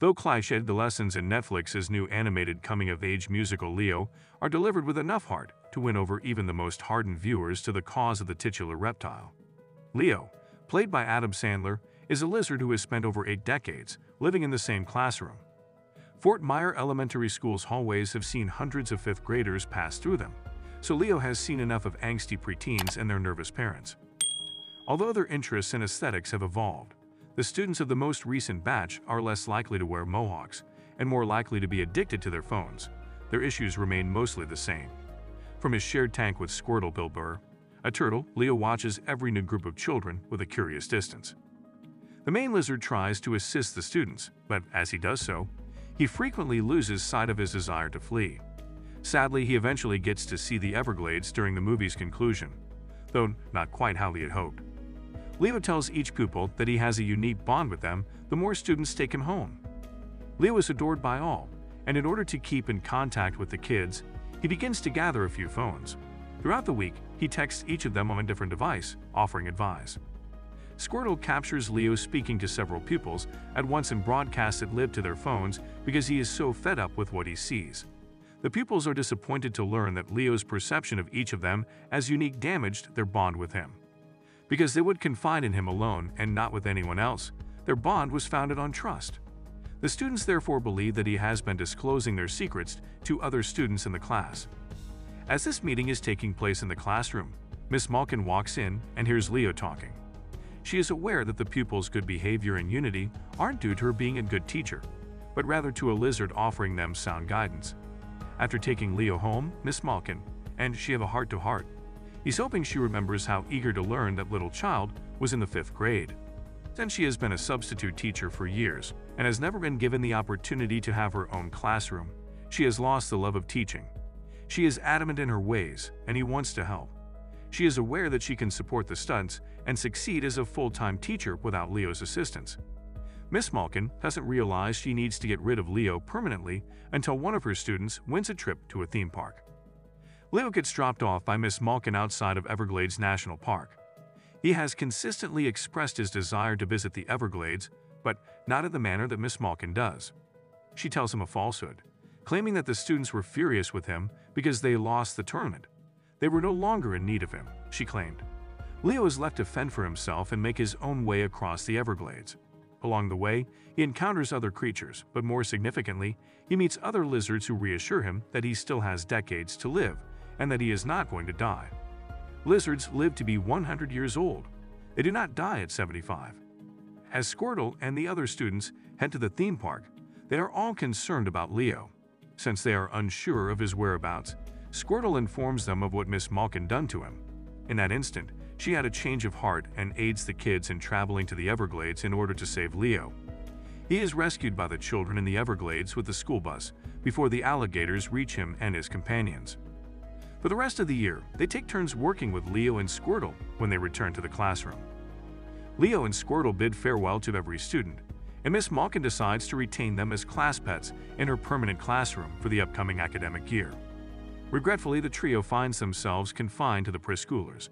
Though cliched, the lessons in Netflix's new animated coming-of-age musical Leo are delivered with enough heart to win over even the most hardened viewers to the cause of the titular reptile. Leo, played by Adam Sandler, is a lizard who has spent over 8 decades living in the same classroom. Fort Myer Elementary School's hallways have seen hundreds of fifth graders pass through them, so Leo has seen enough of angsty preteens and their nervous parents. Although their interests and aesthetics have evolved, the students of the most recent batch are less likely to wear mohawks and more likely to be addicted to their phones. Their issues remain mostly the same. From his shared tank with Squirtle Billburr, a turtle, Leo watches every new group of children with a curious distance. The main lizard tries to assist the students, but as he does so, he frequently loses sight of his desire to flee. Sadly, he eventually gets to see the Everglades during the movie's conclusion, though not quite how he had hoped. Leo tells each pupil that he has a unique bond with them the more students take him home. Leo is adored by all, and in order to keep in contact with the kids, he begins to gather a few phones. Throughout the week, he texts each of them on a different device, offering advice. Squirtle captures Leo speaking to several pupils at once and broadcasts it live to their phones because he is so fed up with what he sees. The pupils are disappointed to learn that Leo's perception of each of them as unique damaged their bond with him. Because they would confide in him alone and not with anyone else, their bond was founded on trust. The students therefore believe that he has been disclosing their secrets to other students in the class. As this meeting is taking place in the classroom, Miss Malkin walks in and hears Leo talking. She is aware that the pupils' good behavior and unity aren't due to her being a good teacher, but rather to a lizard offering them sound guidance. After taking Leo home, Miss Malkin and she have a heart-to-heart. He's hoping she remembers how eager to learn that little child was in the 5th grade. Since she has been a substitute teacher for years and has never been given the opportunity to have her own classroom, she has lost the love of teaching. She is adamant in her ways, and he wants to help. She is aware that she can support the stunts and succeed as a full-time teacher without Leo's assistance. Miss Malkin doesn't realize she needs to get rid of Leo permanently until one of her students wins a trip to a theme park. Leo gets dropped off by Miss Malkin outside of Everglades National Park. He has consistently expressed his desire to visit the Everglades, but not in the manner that Miss Malkin does. She tells him a falsehood, claiming that the students were furious with him because they lost the tournament. They were no longer in need of him, she claimed. Leo is left to fend for himself and make his own way across the Everglades. Along the way, he encounters other creatures, but more significantly, he meets other lizards who reassure him that he still has decades to live and that he is not going to die. Lizards live to be 100 years old. They do not die at 75. As Squirtle and the other students head to the theme park, they are all concerned about Leo. Since they are unsure of his whereabouts, Squirtle informs them of what Miss Malkin done to him. In that instant, she had a change of heart and aids the kids in traveling to the Everglades in order to save Leo. He is rescued by the children in the Everglades with the school bus before the alligators reach him and his companions. For the rest of the year, they take turns working with Leo and Squirtle when they return to the classroom. Leo and Squirtle bid farewell to every student, and Miss Malkin decides to retain them as class pets in her permanent classroom for the upcoming academic year. Regretfully, the trio finds themselves confined to the preschoolers,